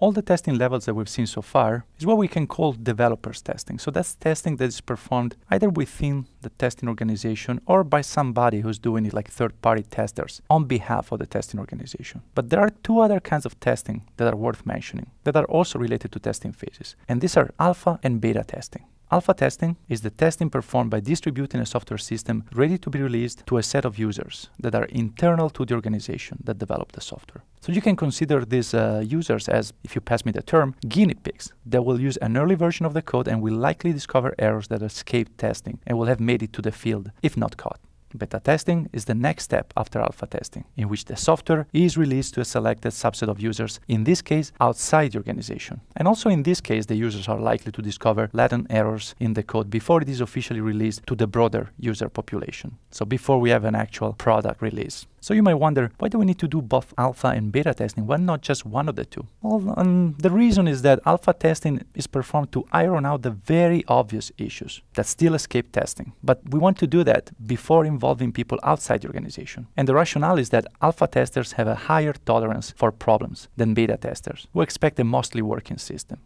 all the testing levels that we've seen so far is what we can call developers testing. So that's testing that is performed either within the testing organization or by somebody who's doing it, like third-party testers, on behalf of the testing organization. But there are two other kinds of testing that are worth mentioning that are also related to testing phases. And these are alpha and beta testing. Alpha testing is the testing performed by distributing a software system ready to be released to a set of users that are internal to the organization that developed the software. So you can consider these users as, if you pass me the term, guinea pigs that will use an early version of the code and will likely discover errors that escaped testing and will have made it to the field if not caught. Beta testing is the next step after alpha testing, in which the software is released to a selected subset of users, in this case outside the organization. And also in this case, the users are likely to discover latent errors in the code before it is officially released to the broader user population. So before we have an actual product release. So you might wonder, why do we need to do both alpha and beta testing? Why not just one of the two? Well, the reason is that alpha testing is performed to iron out the very obvious issues that still escape testing. But we want to do that before involving people outside the organization. And the rationale is that alpha testers have a higher tolerance for problems than beta testers, who expect a mostly working system.